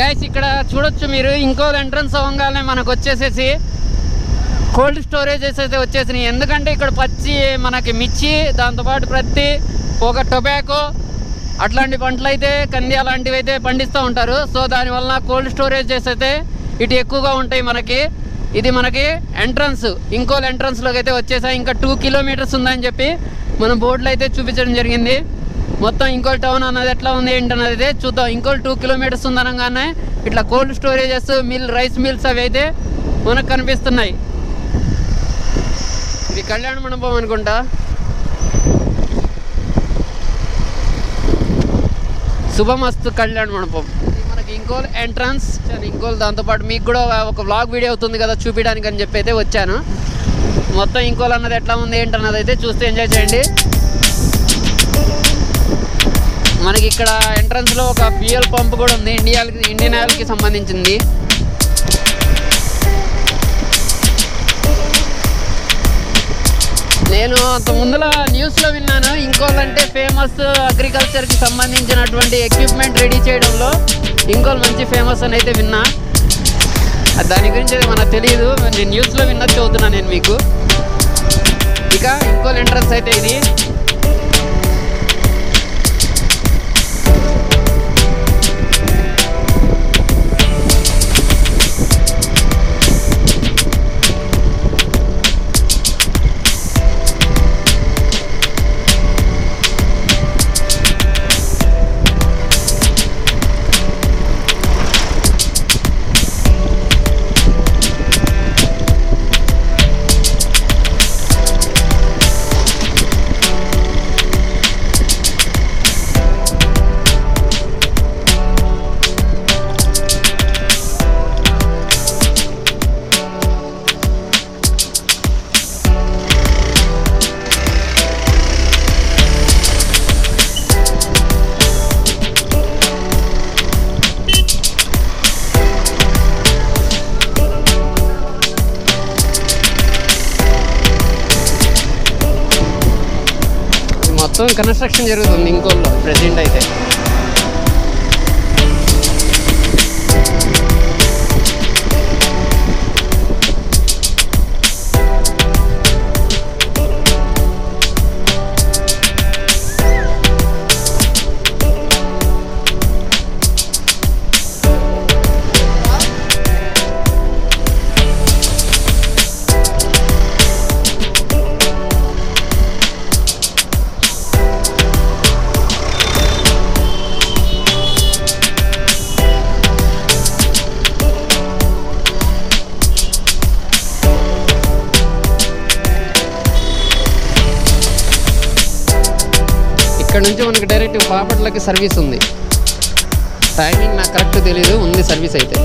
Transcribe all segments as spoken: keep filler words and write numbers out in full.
Guys ఇక్కడ చూడొచ్చు మీరు ఇంకో ఎంట్రన్స్ అవ్వగానే మనకు వచ్చేసేసి కోల్డ్ స్టోరేజెస్ అయితే వచ్చేసినాయి. ఎందుకంటే ఇక్కడ పచ్చి మనకి మిర్చి, దాంతోపాటు ప్రతి ఒక టొబాకో అట్లాంటి పంటలు అయితే కంది అలాంటివి అయితే పండిస్తూ ఉంటారు. సో దానివల్ల కోల్డ్ స్టోరేజెస్ అయితే ఇటు ఎక్కువగా ఉంటాయి మనకి. ఇది మనకి ఎంట్రన్స్, ఇంకో ఎంట్రన్స్లోకి అయితే వచ్చేసాయి. ఇంకా టూ కిలోమీటర్స్ ఉందని చెప్పి మనం బోర్డులో అయితే చూపించడం జరిగింది. మొత్తం ఇంకోల్ టౌన్ అన్నది ఎట్లా ఉంది ఏంటన్నది అయితే చూద్దాం. ఇంకోల్ టూ కిలోమీటర్స్ ఉందనగానే ఇట్లా cold storages, mill rice mills అవి అయితే మనకు కనిపిస్తున్నాయి. ఇది కళ్యాణ మండపం అనుకుంటా. శుభమస్తు కళ్యాణ మండపం. మనకి ఇంకోల్ ఎంట్రన్స్, ఇంకోల్ దాంతోపాటు మీకు కూడా ఒక వ్లాగ్ వీడియో అవుతుంది కదా చూపించడానికి అని చెప్పి అయితే వచ్చాను. మొత్తం ఇంకోల్ అన్నది ఎట్లా ఉంది ఏంటన్నది అయితే చూస్తే ఎంజాయ్ చేయండి. మనకి ఇక్కడ ఎంట్రన్స్లో ఒక ఫ్యూయల్ పంప్ కూడా ఉంది, ఇండియాకి ఇండియన్ ఆయిల్కి సంబంధించింది. నేను అంత ముందులో న్యూస్లో విన్నాను, ఇంకోల్ అంటే ఫేమస్ అగ్రికల్చర్కి సంబంధించినటువంటి ఎక్విప్మెంట్ రెడీ చేయడంలో ఇంకోల్ మంచి ఫేమస్ అని అయితే విన్నా. దాని గురించి మనకు తెలియదు, నేను న్యూస్లో విన్నది చదువుతున్నాను నేను మీకు. ఇక ఇంకోల్ ఎంట్రన్స్ అయితే ఇది. సో కన్స్ట్రక్షన్ జరుగుతుంది ఇంకోల్లో ప్రెజెంట్ అయితే. ఇక్కడ నుంచి మనకి డైరెక్ట్ బాపట్లకి సర్వీస్ ఉంది. టైమింగ్ నాకు కరెక్ట్ తెలీదు, ఉంది సర్వీస్ అయితే.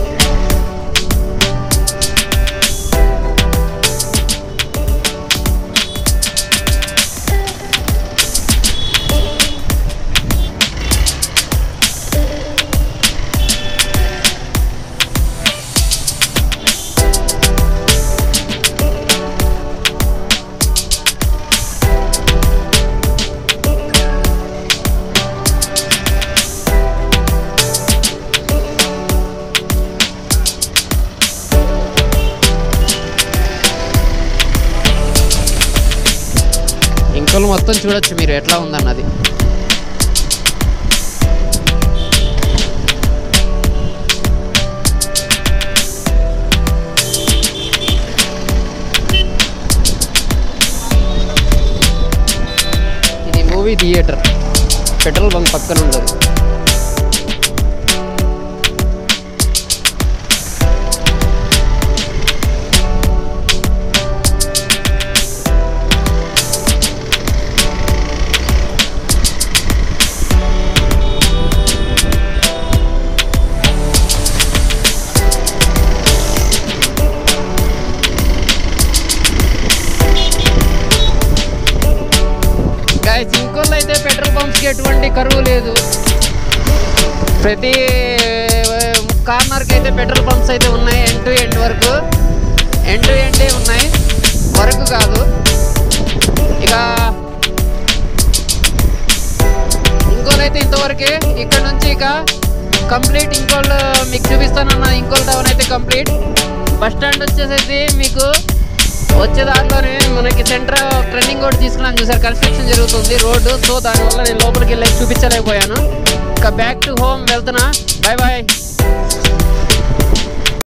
మొత్తం చూడొచ్చు మీరు ఎట్లా ఉందన్నది. ఇది మూవీ థియేటర్, పెట్రోల్ బంక్ పక్కన ఉండదు. ఇంకోల్ అయితే పెట్రోల్ పంప్స్కి ఎటువంటి కరువు లేదు, ప్రతి కార్నర్కి అయితే పెట్రోల్ పంప్స్ అయితే ఉన్నాయి. ఎండ్ టు ఎండ్ వరకు ఎండ్ టు ఎండే ఉన్నాయి, వరకు కాదు. ఇక ఇంకోలైతే ఇంతవరకే. ఇక్కడ నుంచి ఇక complete Inkol మీకు చూపిస్తాను అన్న. ఇంకోల్ టౌన్ అయితే కంప్లీట్. బస్ స్టాండ్ వచ్చేసైతే మీకు వచ్చే దాంట్లోనే మనకి సెంటర్ ట్రెండింగ్ రోడ్ తీసుకున్నాను చూసారు, కన్స్ట్రక్షన్ జరుగుతుంది రోడ్డు. సో దానివల్ల నేను లోపలికి వెళ్ళి చూపించలేకపోయాను. ఇంకా బ్యాక్ టు హోమ్ వెళ్తున్నా. Bye bye.